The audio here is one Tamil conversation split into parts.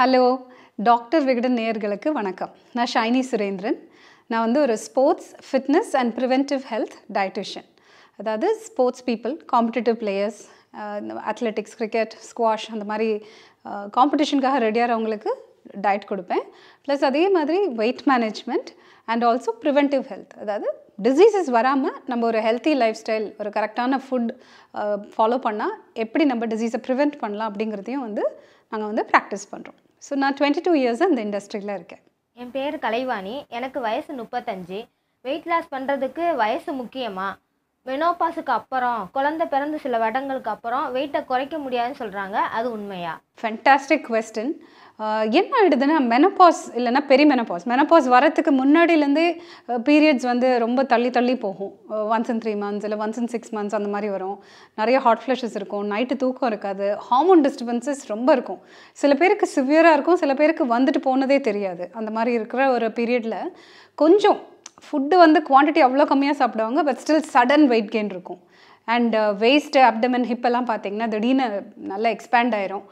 Hello, Dr. Vigdhan Neergalukku vanakkam. Na Shiny Surendran. Na vandu oru sports, fitness and preventive health dietitian. That is sports people, competitive players, athletics, cricket, squash and mari competition kaga ready aravungalukku diet kodupen. Plus adhe madri weight management and also preventive health. That is diseases varama nama oru healthy lifestyle, oru correctana food follow panna eppadi nama disease prevent pannalam abdingiradhiyum vandu நாங்க வந்து பிராக்டிஸ் பண்றோம். So நான் 22 years அந்த இண்டஸ்ட்ரியில இருக்கேன். என் பேர் கலைவாணி. எனக்கு வயசு 35. weight loss பண்றதுக்கு வயசு முக்கியமா? மெனோபாஸ்க்கு அப்புறம் குழந்தை பிறந்து சில வருடங்களுக்கு அப்புறம் weight-ஐ குறைக்க முடியாதுன்னு சொல்றாங்க. அது உண்மையா? Fantastic question. என்ன ஆயிடுதுன்னா மெனோபாஸ் இல்லனா பெரிமெனோபாஸ். மெனோபாஸ் வரதுக்கு முன்னாடில இருந்து பீரியட்ஸ் வந்து ரொம்ப தள்ளி போகும். once in 3 months இல்ல once in 6 months அந்த மாதிரி வரும். நிறைய ஹாட் ஃபிளஷஸ் இருக்கும், நைட் தூக்கம் இருக்காது, ஹார்மோன் டிஸ்டர்பன்सेस ரொம்ப இருக்கும். சில பேருக்கு சிவியரா இருக்கும், சில பேருக்கு வந்துட்டு போனதே தெரியாது. அந்த மாதிரி இருக்கிற ஒரு பீரியட்ல கொஞ்சம் ஃபுட் வந்து குவாண்டிட்டி அவ்ளோ கம்மியா சாப்பிடுவாங்க, but still sudden weight gain இருக்கும். And waist, abdomen, hip எல்லாம் பாத்தீங்கன்னா திடீர்னு நல்லா எக்ஸ்பேண்ட் ஆயிரும்.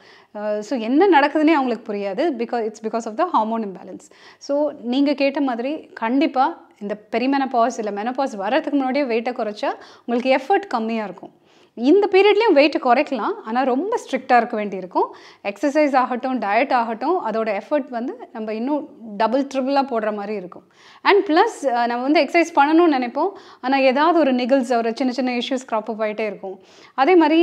So என்ன நடக்குதுன்னே அவங்களுக்கு புரியாது, because it's because of the hormone imbalance. So நீங்க கேட்ட மாதிரி கண்டிப்பா இந்த பெரிமெனோபாஸ் இல்ல மெனோபாஸ் வரதுக்கு முன்னாடியே weight குறைச்சா உங்களுக்கு effort கம்மியா இருக்கும். இந்த பீரியட்லயும் weight குறைக்கலாம், ஆனா ரொம்ப ஸ்ட்ரிக்ட்டா இருக்க வேண்டியிருக்கும். எக்சர்சைஸ் ஆகட்டும், டயட் ஆகட்டும், அதோட எஃபர்ட் வந்து நம்ம இன்னும் டபுள் ட்ரிபிளா போடுற மாதிரி இருக்கும். அண்ட் பிளஸ் நம்ம வந்து எக்சர்சைஸ் பண்ணணும்னு நினைப்போம், ஆனா ஏதாவது ஒரு நிகல்ஸ், ஒரு சின்ன இஷ்யூஸ் கிராப் அப் ஆயிட்டே இருக்கும். அதே மாதிரி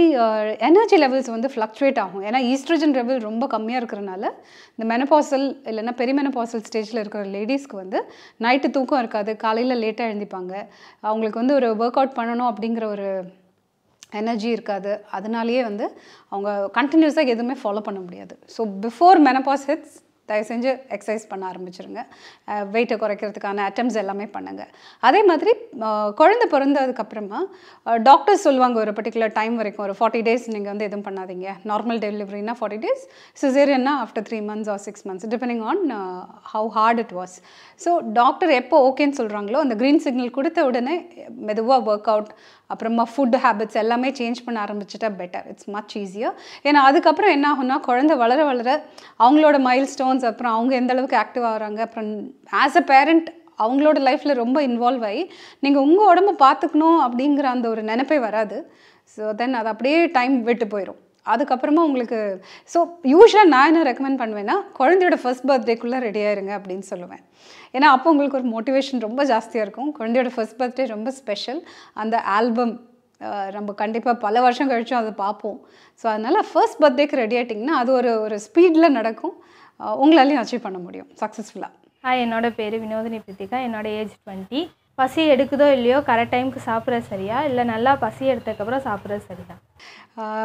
எனர்ஜி லெவல்ஸ் வந்து ஃப்ளக்சுவேட் ஆகும். ஏன்னா ஈஸ்ட்ரஜன் லெவல் ரொம்ப கம்மியா இருக்கிறதுனால இந்த மெனோபாசல் இல்லைன்னா பெரிமெனோபாசல் ஸ்டேஜ்ல இருக்கிற லேடிஸ்க்கு வந்து நைட்டு தூக்கம் இருக்காது, காலையில லேட்டா எழுந்திப்பாங்க, அவங்களுக்கு வந்து ஒரு ஒர்க் அவுட் பண்ணணும் அப்படிங்கிற ஒரு எனர்ஜி இருக்காது. அதனாலேயே வந்து அவங்க கண்டினியூஸாக எதுவுமே ஃபாலோ பண்ண முடியாது. ஸோ பிஃபோர் மெனோபாஸ் ஹிட்ஸ் தயவு செஞ்சு எக்ஸசைஸ் பண்ண ஆரம்பிச்சிருங்க, வெயிட்டை குறைக்கிறதுக்கான அட்டம்ஸ் எல்லாமே பண்ணுங்கள். அதே மாதிரி குழந்தை பிறந்ததுக்கப்புறமா டாக்டர்ஸ் சொல்லுவாங்க ஒரு பர்டிகுலர் டைம் வரைக்கும், ஒரு 40 days நீங்கள் வந்து எதுவும் பண்ணாதீங்க. நார்மல் டெலிவரினா 40 days, சிசேரியன்னா after 3 months or 6 months, depending on how hard it was. So doctor எப்போ ஓகேன்னு சொல்கிறாங்களோ அந்த க்ரீன் சிக்னல் கொடுத்த உடனே மெதுவாக ஒர்க் அவுட், அப்புறமா ஃபுட் ஹேபிட்ஸ் எல்லாமே சேஞ்ச் பண்ண ஆரம்பிச்சிட்டா பெட்டர். It's much easier. ஏன்னா அதுக்கப்புறம் என்ன ஆகும்னா குழந்தை வளர வளர அவங்களோட மைல் ஸ்டோன்ஸ், அப்புறம் அவங்க எந்த அளவுக்கு ஆக்டிவ் ஆகுறாங்க, அப்புறம் ஆஸ் அ பேரண்ட் அவங்களோட லைஃப்பில் ரொம்ப இன்வால்வ் ஆகி நீங்கள் உங்கள் உடம்பை பார்த்துக்கணும் அப்படிங்கிற அந்த ஒரு நினைப்பே வராது. ஸோ தென் அது அப்படியே டைம் விட்டு போயிடும். அதுக்கப்புறமா உங்களுக்கு ஸோ யூஸ்வலாக நான் என்ன ரெக்கமெண்ட் பண்ணுவேன்னா குழந்தையோட ஃபர்ஸ்ட் பர்த்டேக்குள்ளே ரெடி ஆயிருங்க அப்படின்னு சொல்லுவேன். ஏன்னா அப்போ உங்களுக்கு ஒரு மோட்டிவேஷன் ரொம்ப ஜாஸ்தியாக இருக்கும். குழந்தையோட ஃபர்ஸ்ட் பர்த்டே ரொம்ப ஸ்பெஷல். அந்த ஆல்பம் நம்ம கண்டிப்பாக பல வருஷம் கழிச்சும் அதை பார்ப்போம். ஸோ அதனால் ஃபர்ஸ்ட் பர்த்டேக்கு ரெடி ஆகிட்டிங்கன்னா அது ஒரு ஒரு ஸ்பீடில் நடக்கும், உங்களாலையும் அச்சீவ் பண்ண முடியும் சக்ஸஸ்ஃபுல்லாக. ஹாய், என்னோடய பேர் வினோதினி பிரித்திகா. என்னோடய ஏஜ் 20. பசி எடுக்குதோ இல்லையோ கரெக்ட் டைமுக்கு சாப்பிட்றது சரியா, இல்லை நல்லா பசி எடுத்ததுக்கப்புறம் சாப்பிட்றது சரியா?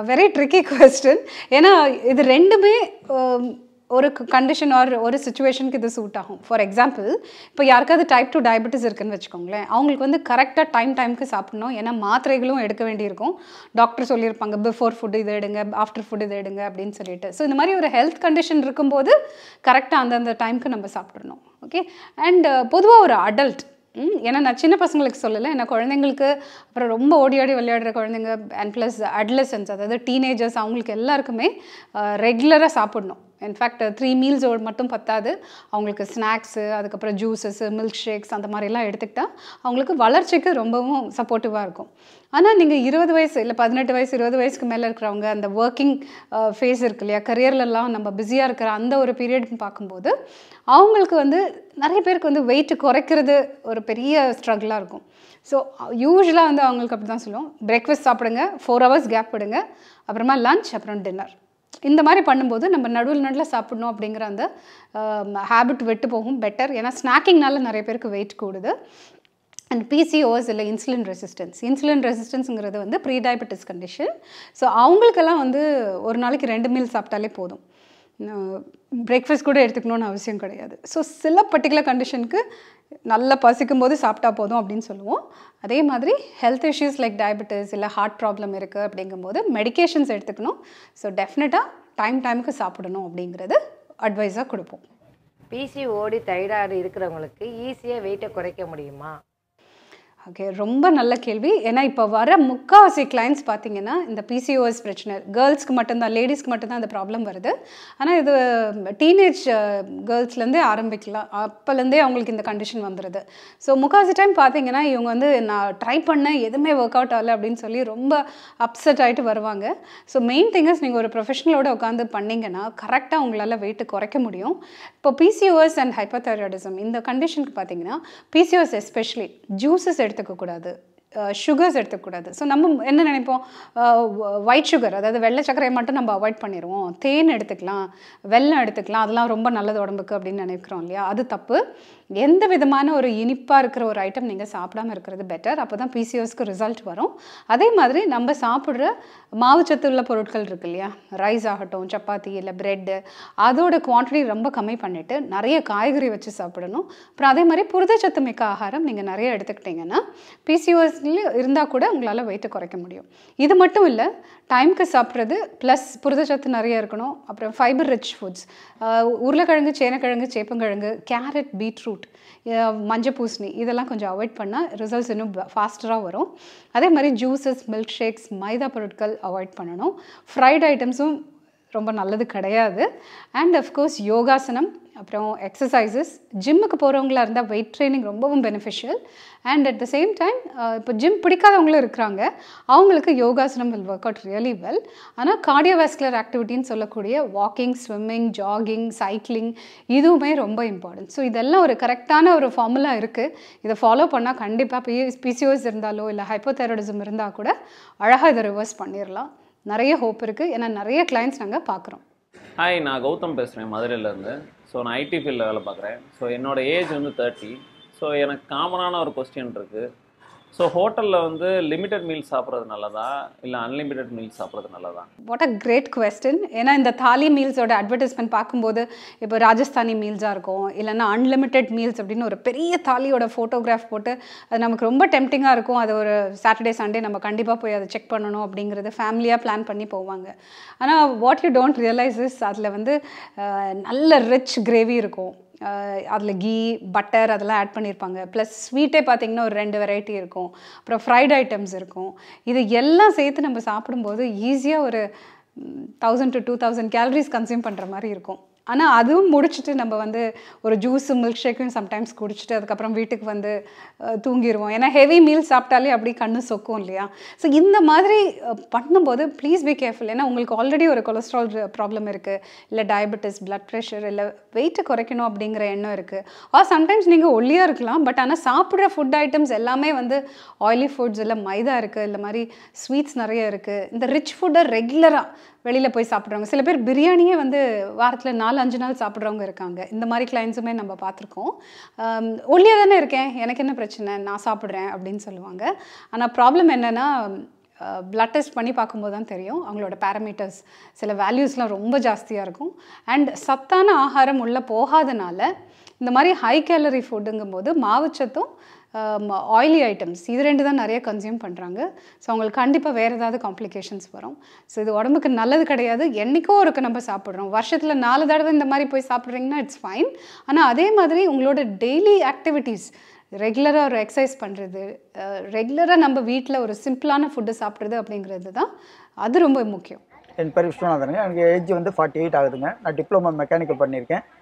Very tricky question. ஏன்னா இது ரெண்டுமே ஒரு கண்டிஷன் ஆர் ஒரு சுச்சுவேஷனுக்கு இது சூட் ஆகும். ஃபார் எக்ஸாம்பிள் இப்போ யாருக்காவது type 2 டயபெட்டிஸ் இருக்குன்னு வச்சுக்கோங்களேன், அவங்களுக்கு வந்து கரெக்டாக டைமுக்கு சாப்பிடணும். ஏன்னா மாத்திரைகளும் எடுக்க வேண்டியிருக்கும். டாக்டர் சொல்லியிருப்பாங்க பிஃபோர் ஃபுட் இதை எடுங்க, ஆஃப்டர் ஃபுட் இதை எடுங்க அப்படின்னு சொல்லிட்டு. ஸோ இந்த மாதிரி ஒரு ஹெல்த் கண்டிஷன் இருக்கும்போது கரெக்டாக அந்தந்த டைமுக்கு நம்ம சாப்பிட்றணும். ஓகே. அண்ட் பொதுவாக ஒரு அடல்ட், ஏன்னா நான் சின்ன பசங்களுக்கு சொல்லலை, ஏன்னா குழந்தைங்களுக்கு, அப்புறம் ரொம்ப ஓடி விளையாடுற குழந்தைங்க அண்ட் ப்ளஸ் அட்லசன்ஸ், அதாவது டீனேஜர்ஸ், அவங்களுக்கு எல்லாருக்குமே ரெகுலராக சாப்பிடணும். இன்ஃபேக்ட் 3 meals மட்டும் பத்தாது. அவங்களுக்கு ஸ்நாக்ஸு, அதுக்கப்புறம் ஜூஸஸ், மில்க் ஷேக்ஸ் அந்த மாதிரிலாம் எடுத்துக்கிட்டால் அவங்களுக்கு வளர்ச்சிக்கு ரொம்பவும் சப்போர்ட்டிவாக இருக்கும். ஆனால் நீங்கள் 20 வயசு இல்லை 18 வயசு 20 வயசுக்கு மேலே இருக்கிறவங்க, அந்த ஒர்க்கிங் ஃபேஸ் இருக்கு இல்லையா, கரியர்லலாம் நம்ம பிஸியாக இருக்கிற அந்த ஒரு பீரியட்னு பார்க்கும்போது அவங்களுக்கு வந்து நிறைய பேருக்கு வந்து வெயிட் குறைக்கிறது ஒரு பெரிய ஸ்ட்ரகிளாக இருக்கும். ஸோ யூஸ்வலாக வந்து அவங்களுக்கு அப்படி தான் சொல்லுவோம், பிரேக்ஃபாஸ்ட் சாப்பிடுங்க, 4 hours கேப் விடுங்க, அப்புறமா லன்ச், அப்புறம் டின்னர். இந்த மாதிரி பண்ணும்போது நம்ம நடுவில் சாப்பிடணும் அப்படிங்கிற அந்த ஹேபிட் விட்டு போகும். பெட்டர். ஏன்னா ஸ்நாக்கிங்னால நிறைய பேருக்கு வெயிட் கூடுது. அண்ட் PCOS இல்லை இன்சுலின் ரெசிஸ்டன்ஸுங்கிறது வந்து ப்ரீ டயபெட்டிஸ் கண்டிஷன். ஸோ அவங்களுக்கெல்லாம் வந்து ஒரு நாளைக்கு 2 meal சாப்பிட்டாலே போதும், பிரேக்ஃபாஸ்ட் கூட எடுத்துக்கணும்னு அவசியம் கிடையாது. ஸோ சில பர்டிகுலர் கண்டிஷனுக்கு நல்லா பசிக்கும் போது சாப்பிட்டா போதும் அப்படின்னு சொல்லுவோம். அதே மாதிரி ஹெல்த் இஷ்யூஸ் லைக் டயபெட்டிஸ் இல்லை ஹார்ட் ப்ராப்ளம் இருக்குது அப்படிங்கும்போது மெடிக்கேஷன்ஸ் எடுத்துக்கணும். ஸோ டெஃபினட்டாக டைமுக்கு சாப்பிடணும் அப்படிங்கிறது அட்வைஸாக கொடுப்போம். PCOD தைராய்டு இருக்கிறவங்களுக்கு ஈஸியாக வெயிட்டை குறைக்க முடியுமா? Okay, ரொம்ப நல்ல கேள்வி. ஏன்னா இப்போ வர முக்காவாசி கிளைண்ட்ஸ் பார்த்தீங்கன்னா இந்த பிசிஓஎஸ் பிரச்சனை கேர்ள்ஸ்க்கு மட்டும்தான், லேடிஸ்க்கு மட்டும்தான் அந்த ப்ராப்ளம் வருது. ஆனால் இது டீனேஜ் கேர்ள்ஸ்லேருந்தே ஆரம்பிக்கலாம், அப்போலேருந்தே அவங்களுக்கு இந்த கண்டிஷன் வந்துடுது. ஸோ முக்காவாசி டைம் பார்த்தீங்கன்னா இவங்க வந்து நான் ட்ரை பண்ணேன் எதுவுமே ஒர்க் அவுட் ஆகலை அப்படின்னு சொல்லி ரொம்ப அப்செட் ஆகிட்டு வருவாங்க. ஸோ மெயின் திங்கஸ் நீங்கள் ஒரு ப்ரொஃபஷனலோடு உட்காந்து பண்ணிங்கன்னா கரெக்டாக உங்களால் வெயிட்டு குறைக்க முடியும். இப்போ பிசிஓஎஸ் அண்ட் ஹைப்பர்தைராய்டிசம் இந்த கண்டிஷனுக்கு பார்த்தீங்கன்னா பிசிஓஎஸ் எஸ்பெஷலி ஜூஸஸ் எடுத்துக்கக்கூடாது, சுகர்ஸ் எடுத்துக்கூடாது. ஸோ நம்ம என்ன நினைப்போம், ஒயிட் சுகர் அதாவது வெள்ளை சர்க்கரையை மட்டும் நம்ம அவாய்ட் பண்ணிடுவோம், தேன் எடுத்துக்கலாம், வெல்லம் எடுத்துக்கலாம், அதெல்லாம் ரொம்ப நல்லது உடம்புக்கு அப்படின்னு நினைக்கிறோம் இல்லையா? அது தப்பு. எந்த விதமான ஒரு இனிப்பாக இருக்கிற ஒரு ஐட்டம் நீங்கள் சாப்பிடாமல் இருக்கிறது பெட்டர். அப்போ தான் பிசிஓஸ்க்கு ரிசல்ட் வரும். அதே மாதிரி நம்ம சாப்பிட்ற மாவுச்சத்து உள்ள பொருட்கள் இருக்கு இல்லையா, ரைஸ் ஆகட்டும், சப்பாத்தி இல்லை பிரெட்டு, அதோட குவான்டிட்டி ரொம்ப கம்மி பண்ணிவிட்டு நிறைய காய்கறி வச்சு சாப்பிடணும். அப்புறம் அதே மாதிரி புரதச்சத்து மிக்க ஆகாரம் நீங்கள் நிறைய எடுத்துக்கிட்டிங்கன்னா பிசிஓஸ்ல இருந்தால் கூட உங்களால் வெயிட்டு குறைக்க முடியும். இது மட்டும் இல்லை, டைமுக்கு சாப்பிட்றது ப்ளஸ் புரதச்சத்து நிறைய இருக்கணும். அப்புறம் ஃபைபர் ரிச் ஃபுட்ஸ், உருளைக்கிழங்கு, சேனக்கிழங்கு, சேப்பங்கிழங்கு, கேரட், பீட்ரூட், மஞ்சள் பூசணி, இதெல்லாம் கொஞ்சம் அவாய்ட் பண்ணால் ரிசல்ட்ஸ் இன்னும் ஃபாஸ்டராக வரும். அதே மாதிரி ஜூஸஸ், மில்க் ஷேக்ஸ், மைதா பொருட்கள் அவாய்ட் பண்ணணும். ஃப்ரைட் ஐட்டம்ஸும் ரொம்ப நல்லது கிடையாது. அண்ட் அஃப்கோர்ஸ் யோகாசனம், அப்புறம் எக்ஸசைசஸ், ஜிம்முக்கு போகிறவங்களா இருந்தால் வெயிட் ட்ரைனிங் ரொம்பவும் beneficial. And at the same time இப்போ ஜிம் பிடிக்காதவங்களும் இருக்கிறாங்க, அவங்களுக்கு யோகாசனம் will work out really well. ஆனால் கார்டியோவாஸ்குலர் ஆக்டிவிட்டின்னு சொல்லக்கூடிய வாக்கிங், ஸ்விம்மிங், ஜாகிங், சைக்கிளிங் இதுவுமே ரொம்ப இம்பார்ட்டன்ட். ஸோ இதெல்லாம் ஒரு கரெக்டான ஒரு ஃபார்முலா இருக்குது. இதை ஃபாலோ பண்ணால் கண்டிப்பாக பிசிஓஎஸ் இருந்தாலோ இல்லை ஹைப்போதைராய்டிசம் இருந்தால் கூட அழகாக இதை ரிவர்ஸ் பண்ணிடலாம். நிறைய ஹோப் இருக்குது, ஏன்னா நிறைய கிளைண்ட்ஸ் நாங்கள் பார்க்குறோம். ஹாய், நான் கௌதம் பேசுகிறேன், மதுரையிலேருந்து. ஸோ நான் ஐடி ஃபீல்டில் வேலை பார்க்குறேன். ஸோ என்னோடய ஏஜ் வந்து 30. ஸோ எனக்கு காமனான ஒரு கொஸ்டின் இருக்குது. ஸோ ஹோட்டலில் வந்து லிமிட்டட் மீல் சாப்பிட்றது நல்லதா இல்லை அன்லிமிட்டட் மீல் சாப்பிட்றது நல்லதா? What a great question. ஏன்னா இந்த தாலி மீல்ஸோட அட்வர்டைஸ்மெண்ட் பார்க்கும்போது இப்போ ராஜஸ்தானி மீல்ஸாக இருக்கும், இல்லைனா அன்லிமிட்டட் மீல்ஸ் அப்படின்னு ஒரு பெரிய தாலியோட ஃபோட்டோகிராஃப் போட்டு அது நமக்கு ரொம்ப டெம்ப்டிங்காக இருக்கும். அது ஒரு சாட்டர்டே சண்டே நம்ம கண்டிப்பாக போய் அதை செக் பண்ணணும் அப்படிங்கிறது ஃபேமிலியாக பிளான் பண்ணி போவாங்க. ஆனால் what you don't realise is அதில் வந்து நல்ல ரிச் கிரேவி இருக்கும், அதில் கீ, பட்டர் அதெல்லாம் ஆட் பண்ணியிருப்பாங்க. ப்ளஸ் ஸ்வீட்டே பார்த்திங்கன்னா ஒரு 2 வெரைட்டி இருக்கும், அப்புறம் ஃப்ரைட் ஐட்டம்ஸ் இருக்கும். இது எல்லாம் சேர்த்து நம்ம சாப்பிடும்போது ஈஸியாக ஒரு 1000 to 2000 கேலரிஸ் கன்சியூம் பண்ணுற மாதிரி இருக்கும். ஆனால் அதுவும் முடிச்சுட்டு நம்ம வந்து ஒரு ஜூஸு, மில்க் ஷேக்கும் சம்டைம்ஸ் குடிச்சிட்டு அதுக்கப்புறம் வீட்டுக்கு வந்து தூங்கிடுவோம். ஏன்னா ஹெவி மீல் சாப்பிட்டாலே அப்படி கண்ணு சொக்கும் இல்லையா? ஸோ இந்த மாதிரி பண்ணும்போது ப்ளீஸ் பி கேர்ஃபுல். ஏன்னா உங்களுக்கு ஆல்ரெடி ஒரு கொலஸ்ட்ரால் ப்ராப்ளம் இருக்குது, இல்லை டயபெட்டிஸ், பிளட் ப்ரெஷர், இல்லை வெயிட்டு குறைக்கணும் அப்படிங்கிற எண்ணம் இருக்குது. ஆர் சம்டைம்ஸ் நீங்கள் ஒல்லியாக இருக்கலாம், பட் ஆனால் சாப்பிட்ற ஃபுட் ஐட்டம்ஸ் எல்லாமே வந்து ஆயிலி ஃபுட்ஸ், இல்லை மைதா இருக்குது, இல்லை மாதிரி ஸ்வீட்ஸ் நிறைய இருக்குது. இந்த ரிச் ஃபுட்டை ரெகுலராக வெளியில் போய் சாப்பிட்றவங்க, சில பேர் பிரியாணியே வந்து வாரத்தில் 4-5 நாள் சாப்பிட்றவங்க இருக்காங்க. இந்த மாதிரி கிளைண்ட்ஸுமே நம்ம பார்த்துருக்கோம். ஒல்லியாக தானே இருக்கேன், எனக்கு என்ன பிரச்சனை, நான் சாப்பிட்றேன் அப்படின்னு சொல்லுவாங்க. ஆனால் ப்ராப்ளம் என்னென்னா பிளட் டெஸ்ட் பண்ணி பார்க்கும்போது தான் தெரியும் அவங்களோட பேராமீட்டர்ஸ், சில வேல்யூஸ்லாம் ரொம்ப ஜாஸ்தியாக இருக்கும். அண்ட் சத்தான ஆகாரம் உள்ளே போகாதனால இந்த மாதிரி ஹை கேலரி ஃபுட்டுங்கும்போது மாவுச்சத்தும் ஆயிலி ஐட்டம்ஸ் இது 2 தான் நிறைய கன்சியூம் பண்ணுறாங்க. ஸோ அவங்களுக்கு கண்டிப்பாக வேறு ஏதாவது காம்ப்ளிகேஷன்ஸ் வரும். ஸோ இது உடம்புக்கு நல்லது கிடையாது. என்றைக்கோ ஒருக்கு நம்ம சாப்பிட்றோம், வருஷத்தில் 4 தடவை இந்த மாதிரி போய் சாப்பிட்றீங்கன்னா இட்ஸ் ஃபைன். ஆனால் அதே மாதிரி உங்களோட டெய்லி ஆக்டிவிட்டீஸ், ரெகுலராக ஒரு எக்ஸசைஸ் பண்ணுறது, ரெகுலராக நம்ம வீட்டில் ஒரு சிம்பிளான ஃபுட்டு சாப்பிட்றது அப்படிங்கிறது தான் அது ரொம்ப முக்கியம். என் பேர் விஷ்ணுநாதனுங்க, எனக்கு ஏஜ் வந்து 48 ஆகுதுங்க. நான் டிப்ளமோ மெக்கானிக்கல் பண்ணியிருக்கேன்.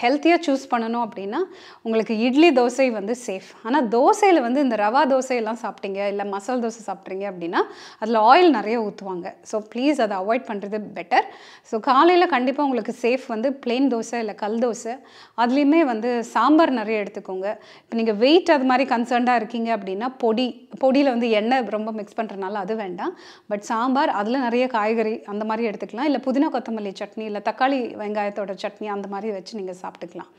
ஹெல்த்தியாக சூஸ் பண்ணணும் அப்படின்னா உங்களுக்கு இட்லி, தோசை வந்து சேஃப். ஆனால் தோசையில் வந்து இந்த ரவா தோசையெல்லாம் சாப்பிட்டீங்க, இல்லை மசால் தோசை சாப்பிட்றீங்க அப்படின்னா அதில் ஆயில் நிறைய ஊற்றுவாங்க. ஸோ ப்ளீஸ் அதை அவாய்ட் பண்ணுறது பெட்டர். ஸோ காலையில் கண்டிப்பாக உங்களுக்கு சேஃப் வந்து பிளெயின் தோசை இல்லை கல் தோசை, அதுலேயுமே வந்து சாம்பார் நிறைய எடுத்துக்கோங்க. இப்போ நீங்கள் வெயிட் அது மாதிரி கன்சர்ன்டாக இருக்கீங்க அப்படின்னா பொடியில் வந்து எண்ணெய் ரொம்ப மிக்ஸ் பண்ணுறதுனால அது வேண்டாம். பட் சாம்பார் அதில் நிறைய காய்கறி அந்த மாதிரி எடுத்துக்கலாம், இல்லை புதினா கொத்தமல்லி சட்னி, இல்லை தக்காளி வெங்காயத்தோட சட்னி அந்த மாதிரி வச்சு நீங்கள் நீங்கள் சாப்பிட்டுக்கலாம்.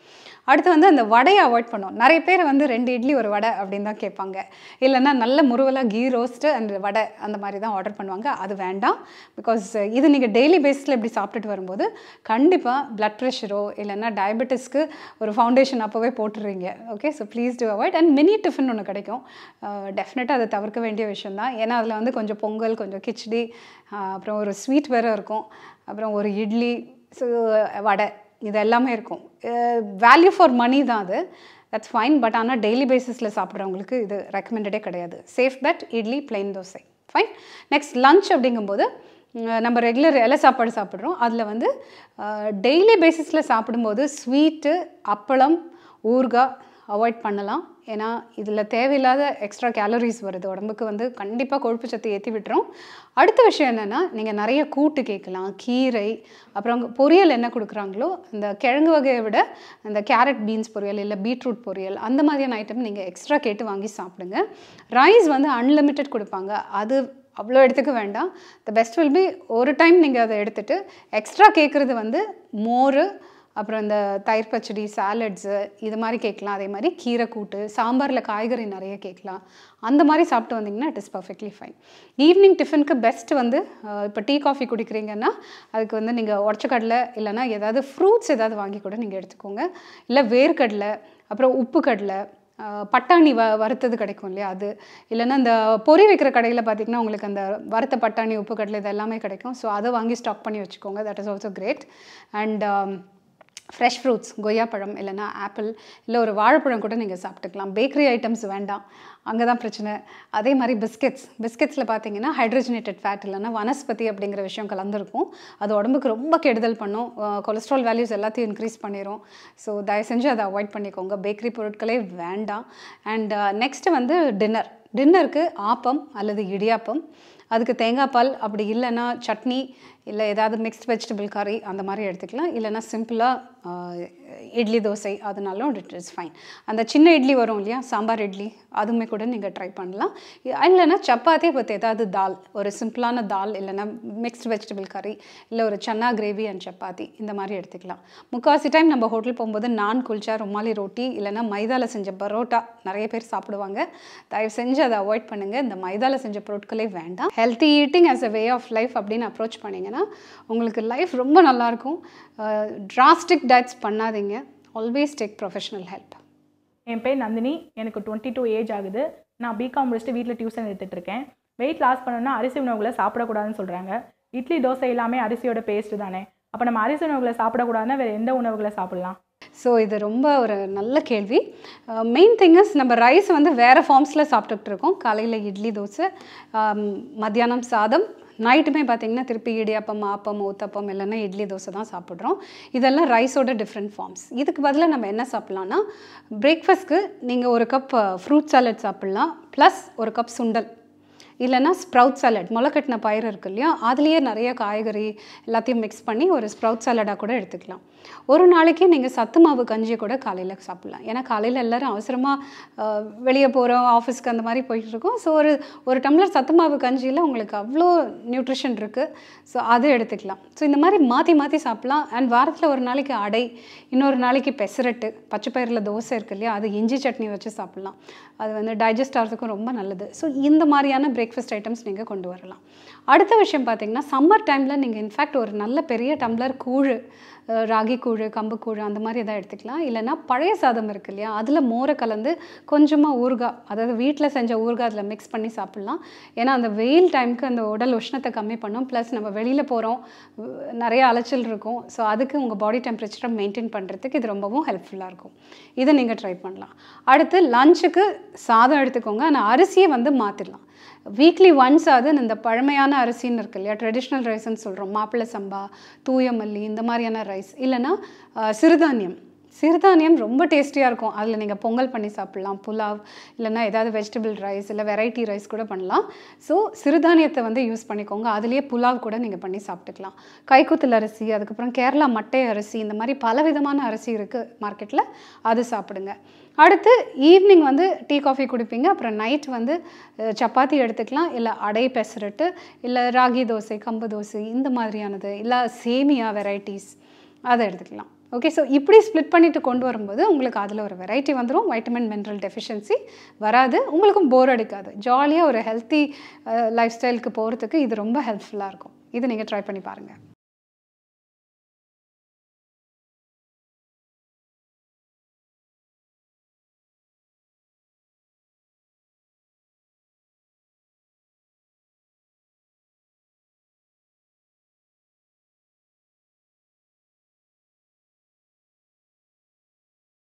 அடுத்து வந்து அந்த வடையை அவாய்ட் பண்ணோம். நிறைய பேர் வந்து 2 இட்லி ஒரு வடை அப்படின்னு தான் கேட்பாங்க. இல்லைன்னா நல்ல முருவலாக கீ ரோஸ்ட்டு அண்ட் வடை அந்த மாதிரி தான் ஆர்டர் பண்ணுவாங்க. அது வேண்டாம். பிகாஸ் இது நீங்கள் டெய்லி பேஸில் இப்படி சாப்பிட்டுட்டு வரும்போது கண்டிப்பாக பிளட் ப்ரெஷரோ இல்லைன்னா டயபெட்டிஸ்க்கு ஒரு ஃபவுண்டேஷன் அப்போவே போட்டுடுறீங்க. Okay, so please do avoid. And mini tiffin ஒன்று கிடைக்கும், டெஃபினட்டாக அதை தவிர்க்க வேண்டிய விஷயம் தான். ஏன்னா அதில் வந்து கொஞ்சம் பொங்கல், கொஞ்சம் கிச்சடி, அப்புறம் ஒரு ஸ்வீட் வேறு இருக்கும், அப்புறம் ஒரு இட்லி, ஸோ வடை, இது எல்லாமே இருக்கும். வேல்யூ ஃபார் மணி தான் அது. That's fine. பட் ஆனால் டெய்லி பேசிஸில் சாப்பிட்றவங்களுக்கு இது ரெக்கமெண்டடே கிடையாது. Safe bet idli, plain dosa. Fine. Next lunch அப்படிங்கும்போது நம்ம ரெகுலர் இலை சாப்பாடு சாப்பிட்றோம். அதில் வந்து டெய்லி பேசிஸில் சாப்பிடும்போது ஸ்வீட்டு, அப்பளம், ஊறுகாய் அவாய்ட் பண்ணலாம். ஏன்னா இதில் தேவையில்லாத எக்ஸ்ட்ரா கேலரிஸ் வருது உடம்புக்கு, வந்து கண்டிப்பாக கொழுப்பு சத்து ஏற்றி விட்டுரும். அடுத்த விஷயம் என்னென்னா, நீங்கள் நிறைய கூட்டு கேட்கலாம், கீரை, அப்புறம் பொரியல் என்ன கொடுக்குறாங்களோ இந்த கிழங்கு வகையை விட இந்த கேரட் பீன்ஸ் பொரியல் இல்லை பீட்ரூட் பொரியல் அந்த மாதிரியான ஐட்டம் நீங்கள் எக்ஸ்ட்ரா கேட்டு வாங்கி சாப்பிடுங்க. ரைஸ் வந்து அன்லிமிட்டட் கொடுப்பாங்க, அது அவ்வளோ எடுத்துக்க வேண்டாம். த பெஸ்ட் வில் பி ஒரு டைம் நீங்கள் அதை எடுத்துகிட்டு எக்ஸ்ட்ரா கேட்குறது வந்து மோர், அப்புறம் இந்த தயிர் பச்சடி, சாலட்ஸு இது மாதிரி கேட்கலாம். அதே மாதிரி கீரை கூட்டு, சாம்பாரில் காய்கறி நிறைய கேட்கலாம். அந்த மாதிரி சாப்பிட்டு வந்தீங்கன்னா it is perfectly fine. Evening டிஃபனுக்கு பெஸ்ட்டு வந்து இப்போ டீ காஃபி குடிக்கிறீங்கன்னா அதுக்கு வந்து நீங்கள் உடச்சக்கடலை இல்லைனா ஏதாவது ஃப்ரூட்ஸ் ஏதாவது வாங்கி கூட நீங்கள் எடுத்துக்கோங்க. இல்லை வேர்க்கடலை, அப்புறம் உப்பு கடலை, பட்டாணி வறுத்தது கிடைக்கும் இல்லையா, அது இல்லைன்னா இந்த பொறி வைக்கிற கடையில் பார்த்திங்கன்னா உங்களுக்கு அந்த வறுத்த பட்டாணி, உப்பு கடலை இது எல்லாமே கிடைக்கும். ஸோ அதை வாங்கி ஸ்டாக் பண்ணி வச்சுக்கோங்க. That is also great. And fresh fruits, கொய்யாப்பழம் இல்லைனா ஆப்பிள், இல்லை ஒரு வாழைப்பழம் கூட நீங்கள் சாப்பிட்டுக்கலாம். பேக்கரி ஐட்டம்ஸ் வேண்டாம், அங்கே தான் பிரச்சனை. அதே மாதிரி பிஸ்கெட்ஸ், பிஸ்கெட்ஸில் பார்த்தீங்கன்னா ஹைட்ரஜனேட்டட் ஃபேட் இல்லைனா வனஸ்பதி அப்படிங்கிற விஷயம் கலந்துருக்கும். அது உடம்புக்கு ரொம்ப கெடுதல் பண்ணும், கொலஸ்ட்ரால் வேல்யூஸ் எல்லாத்தையும் இன்க்ரீஸ் பண்ணிடும். ஸோ தயவு செஞ்சு அதை அவாய்ட் பண்ணிக்கோங்க. பேக்கரி பொருட்களே வேண்டாம். அண்ட் நெக்ஸ்ட்டு வந்து டின்னர். டின்னருக்கு ஆப்பம் அல்லது இடியாப்பம், அதுக்கு தேங்காய் பால், அப்படி இல்லைன்னா சட்னி, இல்லை ஏதாவது மிக்ஸ்ட் வெஜிடபிள் கறி அந்த மாதிரி எடுத்துக்கலாம். இல்லைனா சிம்பிளாக இட்லி தோசை அதனாலும் இட் இஸ் ஃபைன். அந்த சின்ன இட்லி வரும் இல்லையா, சாம்பார் இட்லி, அதுவுமே கூட நீங்கள் ட்ரை பண்ணலாம். இல்லைனா சப்பாத்தி பற்றி ஏதாவது தால், ஒரு சிம்பிளான தால், இல்லைனா மிக்ஸ்ட் வெஜிடபிள் கறி, இல்லை ஒரு சன்னா கிரேவி அண்ட் சப்பாத்தி இந்த மாதிரி எடுத்துக்கலாம். முக்கால்வாசி டைம் நம்ம ஹோட்டல் போகும்போது நான் குல்ச்சா, ருமாலி ரோட்டி, இல்லைனா மைதாவில் செஞ்ச பரோட்டா நிறைய பேர் சாப்பிடுவாங்க. தயவு செஞ்சு அதை அவாய்ட் பண்ணுங்கள். இந்த மைதாவில் செஞ்ச பொருட்களே வேண்டாம். Healthy eating as a way of life அப்படின்னு அப்ரோச் பண்ணிங்கன்னா உங்களுக்கு லைஃப் ரொம்ப நல்லாயிருக்கும். டிராஸ்டிக் டயட்ஸ் பண்ணாதீங்க. Always take professional help. என் பேர் நந்தினி, எனக்கு 22 ஏஜ் ஆகுது. நான் பிகாம் முடிச்சுட்டு வீட்டில் டியூஷன் எடுத்துகிட்டு இருக்கேன். வெயிட் லாஸ் பண்ணணும்னா அரிசி உணவுகளை சாப்பிடக்கூடாதுன்னு சொல்கிறாங்க. இட்லி தோசை எல்லாமே அரிசியோட பேஸ்ட்டு தானே, அப்போ நம்ம அரிசி உணவுகளை சாப்பிடக்கூடாதுன்னா வேறு எந்த உணவுகளை சாப்பிடலாம்? ஸோ இது ரொம்ப ஒரு நல்ல கேள்வி. மெயின் திங்கஸ், நம்ம ரைஸ் வந்து வேறு ஃபார்ம்ஸில் சாப்பிட்டுக்கிட்டு இருக்கோம். காலையில் இட்லி தோசை, மத்தியானம் சாதம், நைட்டுமே பார்த்திங்கன்னா திருப்பி இடியாப்பம், ஆப்பம், ஊத்தப்பம் இல்லைன்னா இட்லி தோசை தான் சாப்பிட்றோம். இதெல்லாம் ரைஸோட டிஃப்ரெண்ட் ஃபார்ம்ஸ். இதுக்கு பதிலாக நம்ம என்ன சாப்பிட்லான்னா, பிரேக்ஃபாஸ்ட்க்கு நீங்கள் ஒரு கப் ஃப்ரூட் சாலட் சாப்பிட்லாம், ப்ளஸ் ஒரு கப் சுண்டல், இல்லைனா ஸ்ப்ரவுட் சாலட், முளைக்கட்டின பயிர் இருக்குது இல்லையா, அதுலேயே நிறைய காய்கறி எல்லாத்தையும் மிக்ஸ் பண்ணி ஒரு ஸ்ப்ரவுட் சாலடாக கூட எடுத்துக்கலாம். ஒரு நாளைக்கு நீங்கள் சத்து மாவு கஞ்சியை கூட காலையில் சாப்பிட்லாம். ஏன்னா காலையில் எல்லோரும் அவசரமாக வெளியே போகிறோம், ஆஃபீஸ்க்கு அந்த மாதிரி போயிட்டுருக்கோம். ஸோ ஒரு டம்ளர் சத்து மாவு கஞ்சியில் உங்களுக்கு அவ்வளோ நியூட்ரிஷன் இருக்குது. ஸோ அதை எடுத்துக்கலாம். ஸோ இந்த மாதிரி மாற்றி மாற்றி சாப்பிட்லாம். அண்ட் வாரத்தில் ஒரு நாளைக்கு அடை, இன்னொரு நாளைக்கு பெசரட்டு, பச்சை பயிரில் தோசை இருக்குது இல்லையா, அது இஞ்சி சட்னி வச்சு சாப்பிட்லாம். அது வந்து டைஜஸ்ட் ஆகிறதுக்கும் ரொம்ப நல்லது. ஸோ இந்த மாதிரியான பிரேக்ஃபாஸ்ட் ஐட்டம்ஸ் நீங்கள் கொண்டு வரலாம். அடுத்த விஷயம் பார்த்திங்கன்னா, சம்மர் டைமில் நீங்கள் இன்ஃபேக்ட் ஒரு நல்ல பெரிய டம்ளர் கூழ், ராகி கூழ், கம்பு கூழ் அந்த மாதிரி எதாவது எடுத்துக்கலாம். இல்லைனா பழைய சாதம் இருக்கு இல்லையா, அதில் மோரை கலந்து கொஞ்சமாக ஊறுகாய், அதாவது வீட்டில் செஞ்ச ஊறுகாய் அதில் மிக்ஸ் பண்ணி சாப்பிட்லாம். ஏன்னா அந்த வெயில் டைமுக்கு அந்த உடல் உஷ்ணத்தை கம்மி பண்ணும். ப்ளஸ் நம்ம வெளியில் போகிறோம், நிறைய அலைச்சல் இருக்கும். ஸோ அதுக்கு உங்கள் பாடி டெம்பரேச்சரை மெயின்டைன் பண்ணுறதுக்கு இது ரொம்பவும் ஹெல்ப்ஃபுல்லாக இருக்கும். இதை நீங்கள் ட்ரை பண்ணலாம். அடுத்து லஞ்சுக்கு சாதம் எடுத்துக்கோங்க. ஆனால் அரிசியை வந்து மாற்றிடலாம். வீக்லி ஒன்ஸ் அது இந்த பழமையான அரிசின்னு இருக்கு இல்லையா, ட்ரெடிஷ்னல் ரைஸ்ன்னு சொல்கிறோம், மாப்பிள்ளை சம்பா, தூயமல்லி இந்த மாதிரியான ரைஸ், இல்லைனா சிறுதானியம். சிறுதானியம் ரொம்ப டேஸ்டியாக இருக்கும். அதில் நீங்கள் பொங்கல் பண்ணி சாப்பிட்லாம், புலாவ், இல்லைனா ஏதாவது வெஜிடபிள் ரைஸ், இல்லை வெரைட்டி ரைஸ் கூட பண்ணலாம். ஸோ சிறுதானியத்தை வந்து யூஸ் பண்ணிக்கோங்க. அதுலேயே புலாவ் கூட நீங்கள் பண்ணி சாப்பிட்டுக்கலாம். கைக்குத்தல் அரிசி, அதுக்கப்புறம் கேரளா மட்டை அரிசி, இந்த மாதிரி பலவிதமான அரிசி இருக்குது மார்க்கெட்டில், அது சாப்பிடுங்க. அடுத்து ஈவினிங் வந்து டீ காஃபி குடிப்பீங்க. அப்புறம் நைட் வந்து சப்பாத்தி எடுத்துக்கலாம், இல்லை அடை பெசரட்டு, இல்லை ராகி தோசை, கம்பு தோசை இந்த மாதிரியானது, இல்லை சேமியா வெரைட்டிஸ் அதை எடுத்துக்கலாம். Okay, so if you split it, you will have a variety of vitamin mineral deficiency. You will be bored. Jolly or healthy lifestyle, this is very helpful. This you can try.